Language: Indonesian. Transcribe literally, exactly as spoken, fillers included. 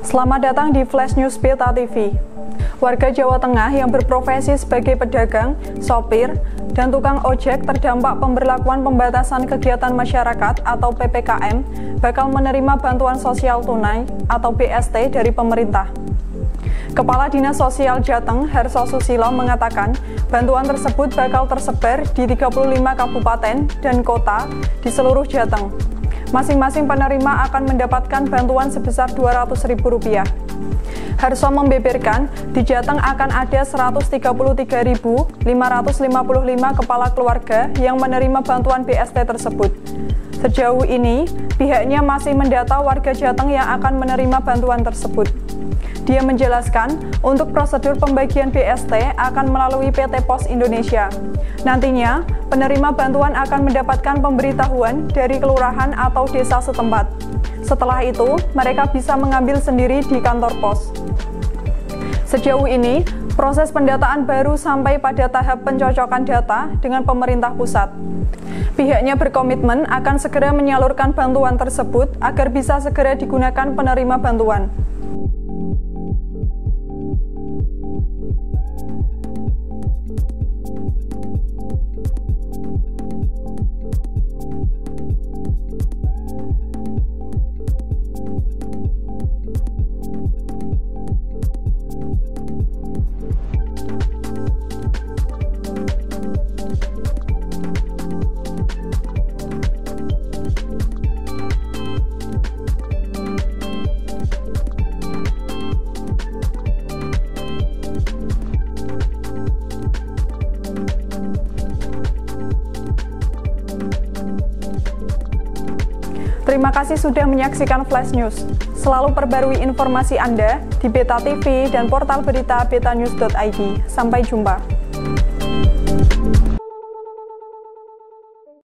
Selamat datang di Flash News Beta T V. Warga Jawa Tengah yang berprofesi sebagai pedagang, sopir, dan tukang ojek terdampak pemberlakuan pembatasan kegiatan masyarakat atau P P K M bakal menerima bantuan sosial tunai atau B S T dari pemerintah. Kepala Dinas Sosial Jateng, Harso Susilo, mengatakan bantuan tersebut bakal tersebar di tiga puluh lima kabupaten dan kota di seluruh Jateng. Masing-masing penerima akan mendapatkan bantuan sebesar dua ratus ribu rupiah. Harso membeberkan, di Jateng akan ada seratus tiga puluh tiga ribu lima ratus lima puluh lima kepala keluarga yang menerima bantuan B S T tersebut. Sejauh ini, pihaknya masih mendata warga Jateng yang akan menerima bantuan tersebut. Dia menjelaskan, untuk prosedur pembagian B S T akan melalui P T Pos Indonesia. Nantinya, penerima bantuan akan mendapatkan pemberitahuan dari kelurahan atau desa setempat. Setelah itu, mereka bisa mengambil sendiri di kantor pos. Sejauh ini, proses pendataan baru sampai pada tahap pencocokan data dengan pemerintah pusat. Pihaknya berkomitmen akan segera menyalurkan bantuan tersebut agar bisa segera digunakan penerima bantuan. Terima kasih sudah menyaksikan Flash News. Selalu perbarui informasi Anda di Beta T V dan portal berita betanews dot i d. Sampai jumpa.